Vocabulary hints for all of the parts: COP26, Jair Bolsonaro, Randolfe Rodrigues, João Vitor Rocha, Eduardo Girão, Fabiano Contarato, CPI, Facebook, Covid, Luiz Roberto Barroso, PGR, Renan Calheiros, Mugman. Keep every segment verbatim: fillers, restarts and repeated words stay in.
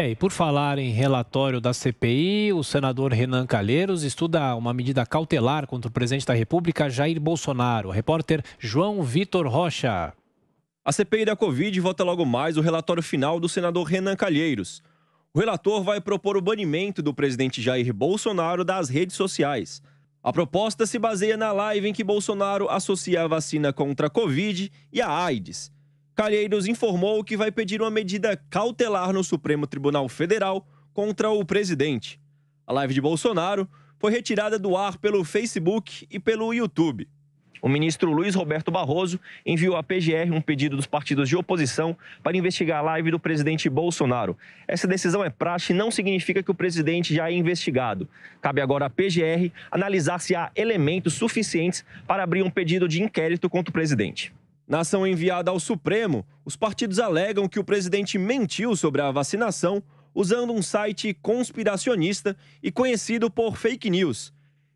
É, e por falar em relatório da C P I, o senador Renan Calheiros estuda uma medida cautelar contra o presidente da República, Jair Bolsonaro. Repórter João Vitor Rocha. A C P I da Covid vota logo mais o relatório final do senador Renan Calheiros. O relator vai propor o banimento do presidente Jair Bolsonaro das redes sociais. A proposta se baseia na live em que Bolsonaro associa a vacina contra a Covid e a AIDS. Calheiros informou que vai pedir uma medida cautelar no Supremo Tribunal Federal contra o presidente. A live de Bolsonaro foi retirada do ar pelo Facebook e pelo YouTube. O ministro Luiz Roberto Barroso enviou à P G R um pedido dos partidos de oposição para investigar a live do presidente Bolsonaro. Essa decisão é praxe e não significa que o presidente já é investigado. Cabe agora à P G R analisar se há elementos suficientes para abrir um pedido de inquérito contra o presidente. Na ação enviada ao Supremo, os partidos alegam que o presidente mentiu sobre a vacinação usando um site conspiracionista e conhecido por fake news.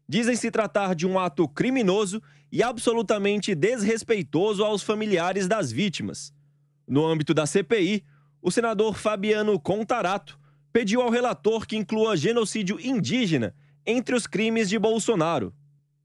Dizem se tratar de um ato criminoso e absolutamente desrespeitoso aos familiares das vítimas. No âmbito da C P I, o senador Fabiano Contarato pediu ao relator que inclua genocídio indígena entre os crimes de Bolsonaro.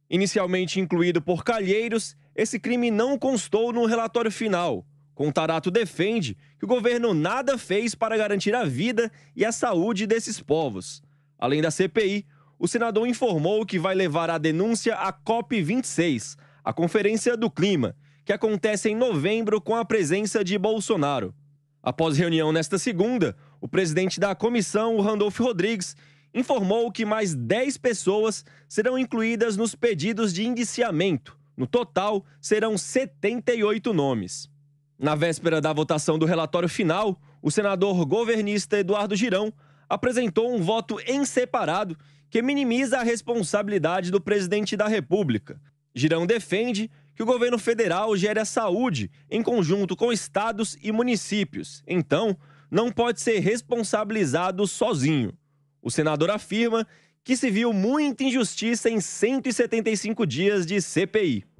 Inicialmente incluído por Calheiros, esse crime não constou no relatório final. Contarato defende que o governo nada fez para garantir a vida e a saúde desses povos. Além da C P I, o senador informou que vai levar a denúncia à COP vinte e seis, a Conferência do Clima, que acontece em novembro com a presença de Bolsonaro. Após reunião nesta segunda, o presidente da comissão, Randolfe Rodrigues, informou que mais dez pessoas serão incluídas nos pedidos de indiciamento. No total, serão setenta e oito nomes. Na véspera da votação do relatório final, o senador governista Eduardo Girão apresentou um voto em separado que minimiza a responsabilidade do presidente da República. Girão defende que o governo federal gere a saúde em conjunto com estados e municípios, então não pode ser responsabilizado sozinho. O senador afirma que se viu muita injustiça em cento e setenta e cinco dias de C P I.